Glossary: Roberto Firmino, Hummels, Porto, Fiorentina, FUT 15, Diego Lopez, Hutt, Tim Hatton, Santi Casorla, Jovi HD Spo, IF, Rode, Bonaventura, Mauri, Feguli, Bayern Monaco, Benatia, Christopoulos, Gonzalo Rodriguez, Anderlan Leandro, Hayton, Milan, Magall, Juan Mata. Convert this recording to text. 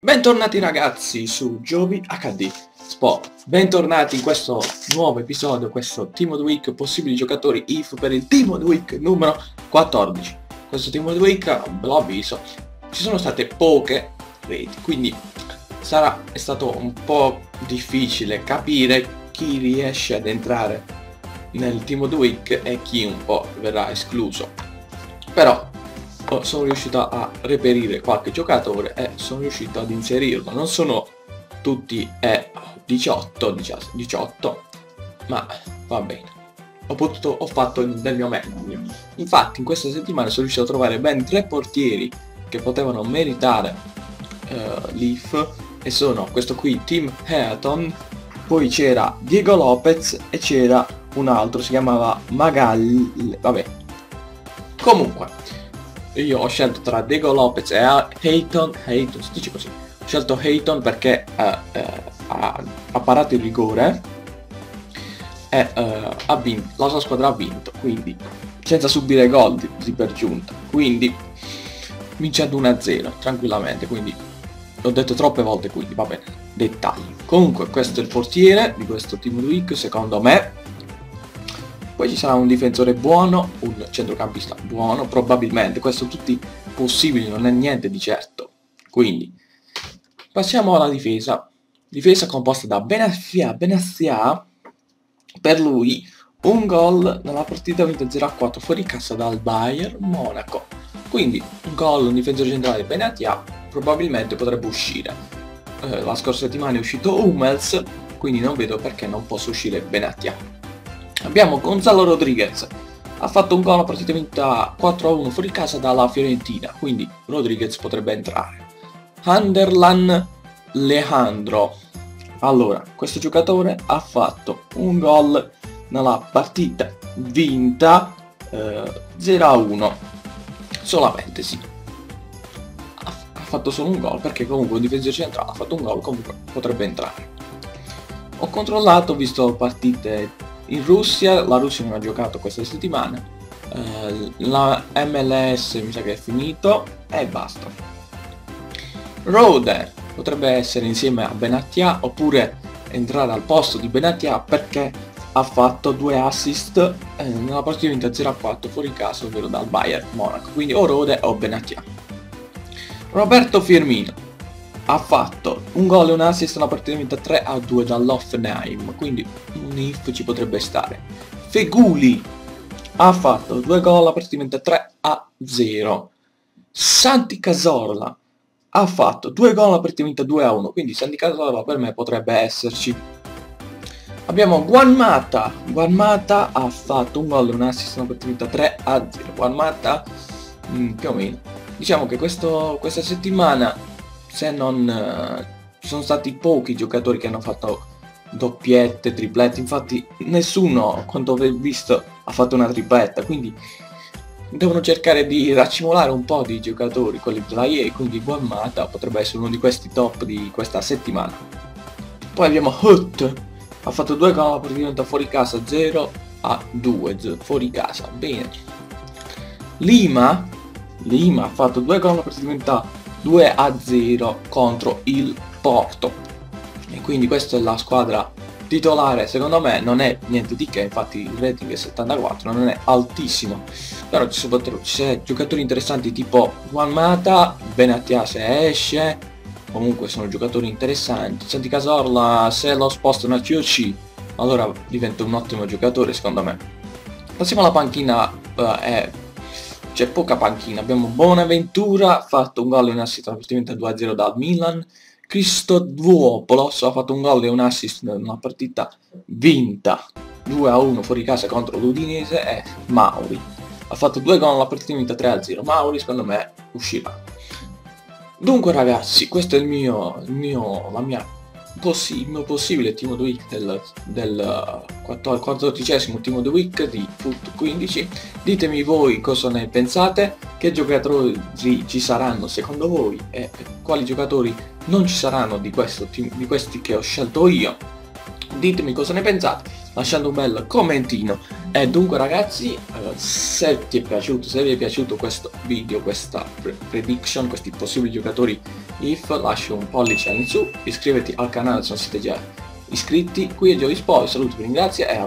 Bentornati ragazzi su Jovi HD Spo, bentornati in questo nuovo episodio, questo Team of the Week, possibili giocatori IF per il Team of the Week numero 14. Questo Team of the Week, ve l'ho avviso, ci sono state poche reti, quindi è stato un po' difficile capire chi riesce ad entrare nel Team of the Week e chi un po' verrà escluso. Però sono riuscito a reperire qualche giocatore e sono riuscito ad inserirlo. Non sono tutti 18, ma va bene, ho fatto del mio meglio. Infatti in questa settimana sono riuscito a trovare ben 3 portieri che potevano meritare l'IF, e sono questo qui, Tim Hatton, poi c'era Diego Lopez e c'era un altro, si chiamava Magall, vabbè. Comunque io ho scelto tra Diego Lopez e Hayton, si dice così. Ho scelto Hayton perché ha parato il rigore e ha vinto, la sua squadra ha vinto, quindi senza subire gol di per giunta, quindi vincendo 1-0 tranquillamente. Quindi l'ho detto troppe volte, quindi va bene, dettagli. Comunque questo è il portiere di questo Team Week secondo me. Poi ci sarà un difensore buono, un centrocampista buono, probabilmente. Questo tutti possibili, non è niente di certo. Quindi passiamo alla difesa. Difesa composta da Benatia, per lui un gol nella partita vinta 0-4 fuori casa dal Bayern Monaco. Quindi un gol, un difensore centrale Benatia probabilmente potrebbe uscire. La scorsa settimana è uscito Hummels, quindi non vedo perché non possa uscire Benatia. Abbiamo Gonzalo Rodriguez, ha fatto un gol a partita vinta 4-1 fuori casa dalla Fiorentina, quindi Rodriguez potrebbe entrare. Anderlan Leandro, allora questo giocatore ha fatto un gol nella partita vinta 0-1 solamente, sì, ha fatto solo un gol perché comunque un difensore centrale ha fatto un gol, comunque potrebbe entrare. Ho controllato, ho visto partite in Russia, la Russia non ha giocato questa settimana, la MLS mi sa che è finito e basta. Rode potrebbe essere insieme a Benatia oppure entrare al posto di Benatia perché ha fatto 2 assist nella partita vinta 0-4 fuori casa, ovvero dal Bayern Monaco, quindi o Rode o Benatia. Roberto Firmino ha fatto un gol e un assist nella partita vinta 3-2 dall'Hoffenheim, quindi un IF ci potrebbe stare. Feguli ha fatto 2 gol alla partita vinta 3-0. Santi Casorla ha fatto 2 gol alla partita vinta 2-1, quindi Santi Casorla per me potrebbe esserci. Abbiamo Juan Mata. Juan Mata ha fatto un gol e un assist nella partita vinta 3-0. Juan Mata più o meno. Diciamo che questa settimana, se non ci sono stati pochi giocatori che hanno fatto doppiette, triplette, infatti nessuno, quanto ho visto, ha fatto una tripletta, quindi devono cercare di raccimolare un po' di giocatori, quelli della IE, quindi Juan Mata potrebbe essere uno di questi top di questa settimana. Poi abbiamo Hutt, ha fatto 2 gol praticamente fuori casa, 0-2 fuori casa, bene. Lima ha fatto 2 gol praticamente 2-0 contro il Porto, e quindi questa è la squadra titolare. Secondo me non è niente di che, infatti il rating è 74, non è altissimo, però ci sono giocatori interessanti tipo Juan Mata, Benatia se esce, comunque sono giocatori interessanti. Santi Casorla, se lo spostano a COC allora diventa un ottimo giocatore secondo me. Passiamo alla panchina, c'è poca panchina. Abbiamo Bonaventura, ha fatto un gol e un assist nella partita 2-0 dal Milan. Christopoulos ha fatto un gol e un assist nella partita vinta 2-1 fuori casa contro l'Udinese. E Mauri ha fatto 2 gol nella partita vinta 3-0. Mauri secondo me uscirà. Dunque ragazzi, questo è il mio possibile Team of the Week del 14esimo Team of the Week di FUT 15. Ditemi voi cosa ne pensate, che giocatori ci saranno secondo voi e quali giocatori non ci saranno di questi che ho scelto io. Ditemi cosa ne pensate lasciando un bel commentino. E dunque ragazzi, se vi è piaciuto questo video, questa prediction, questi possibili giocatori If lascia un pollice in su, iscriviti al canale se non siete già iscritti. Qui è Jovi HD Spo, saluti, vi ringrazio e a